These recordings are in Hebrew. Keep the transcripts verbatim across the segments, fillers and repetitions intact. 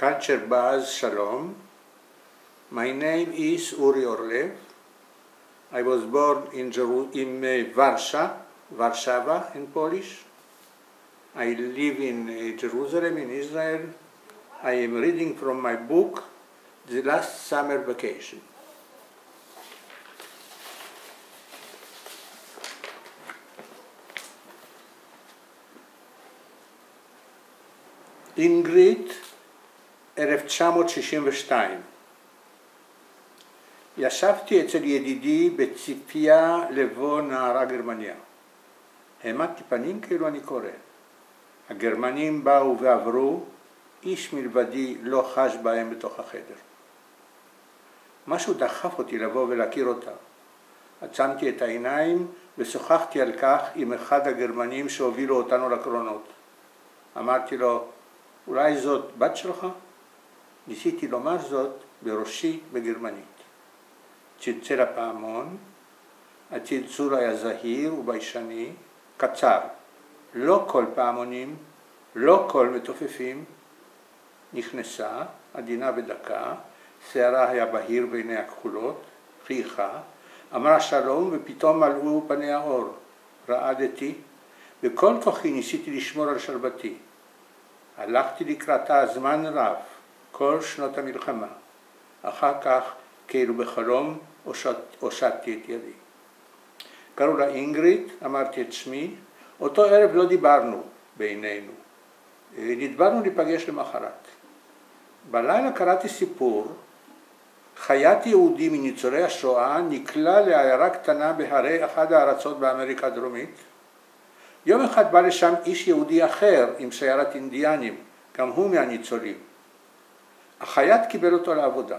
Kancher Baz Shalom. My name is Uri Orlev. I was born in, in uh, Warsaw, Warszawa in Polish. I live in uh, Jerusalem, in Israel. I am reading from my book, The Last Summer Vacation. Ingrid, אלף תשע מאות שישים ושתיים. ישבתי אצל ידידי בציפייה לבוא נערה גרמניה. העמדתי פנים כאילו אני קורא. הגרמנים באו ועברו, איש מלבדי לא חש בהם בתוך החדר. משהו דחף אותי לבוא ולהכיר אותה. עצמתי את העיניים ושוחחתי על כך עם אחד הגרמנים שהובילו אותנו לקרונות. אמרתי לו, אולי זאת בת שלך? ניסיתי לומר זאת בראשי בגרמנית. צלצל הפעמון, הצלצול היה זהיר וביישני, קצר. לא כל פעמונים, לא כל מתופפים. נכנסה, עדינה בדקה, שערה היה בהיר בעיניה כחולות, חייכה, אמרה שלום ופתאום מלאו פניה אור. רעדתי, בכל כוחי ניסיתי לשמור על שלוותי. הלכתי לקראתה זמן רב, כל שנות המלחמה. אחר כך, כאילו בחלום, הושטתי את ידי. קראו לה אינגריד, אמרתי את שמי. אותו ערב לא דיברנו בינינו. נדברנו להיפגש למחרת. בלילה קראתי סיפור. חיית יהודי מניצולי השואה נקלה לעיירה קטנה בהרי אחת הארצות באמריקה הדרומית. יום אחד בא לשם איש יהודי אחר עם שיירת אינדיאנים, גם הוא מהניצולים. החייט קיבל אותו לעבודה.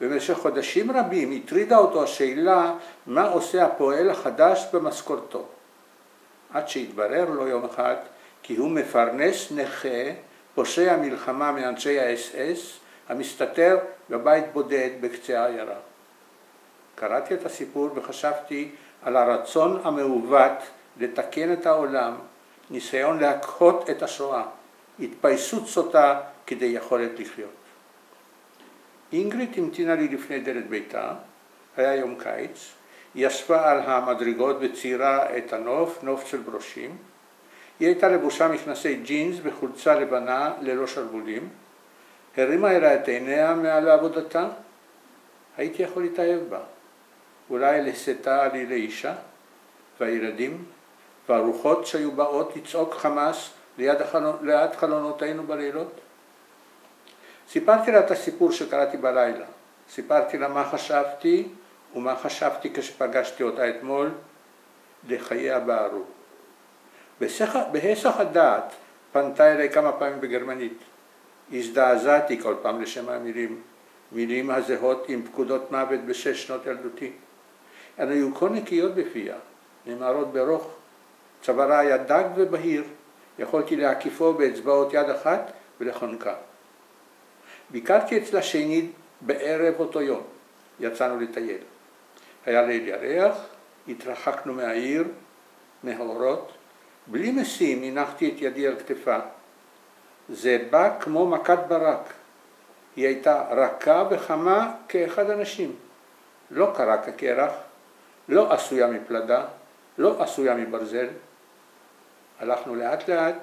במשך חודשים רבים הטרידה אותו השאלה מה עושה הפועל החדש במשכורתו. עד שהתברר לו יום אחד כי הוא מפרנס נכה, פושע מלחמה מאנשי האס-אס, המסתתר בבית בודד בקצה העיירה. קראתי את הסיפור וחשבתי על הרצון המעוות לתקן את העולם, ניסיון להקהות את השואה, התפייסות סוטה כדי יכולת לחיות. אינגריד המתינה לי לפני דלת ביתה, היה יום קיץ, היא ישבה על המדרגות וציירה את הנוף, נוף של ברושים. היא הייתה לבושה מכנסי ג'ינס וחולצה לבנה ללא שרוולים, הרימה אליה את עיניה מעל עבודתה, הייתי יכול להתאהב בה, אולי לשאתה לי לאישה, והילדים והרוחות שהיו באות לצעוק חמאס ליד, החלונ... ליד חלונותינו בלילות. סיפרתי לה את הסיפור שקראתי בלילה. סיפרתי לה מה חשבתי ומה חשבתי כשפגשתי אותה אתמול לחייה בערו. בסך... בהסח הדעת פנתה אליי כמה פעמים בגרמנית. הזדעזעתי כל פעם לשם המילים, מילים הזהות עם פקודות מוות בשש שנות ילדותי. הן היו כה נקיות בפיה, נמערות ברוך. צווארה היה דג ובהיר, יכולתי להקיפו באצבעות יד אחת ולחונקה. ביקרתי אצלה שנית בערב אותו יום, יצאנו לטייל. היה ליל ירח, התרחקנו מהעיר, מהאורות, בלי משים הנחתי את ידי על כתפה. זה בא כמו מכת ברק, היא הייתה רכה וחמה כאחד הנשים. לא קרק הקרח, לא עשויה מפלדה, לא עשויה מברזל. הלכנו לאט לאט,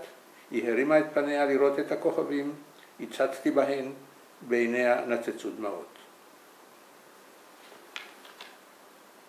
היא הרימה את פניה לראות את הכוכבים, הצצתי בהן, בעיניה נצצו דמעות.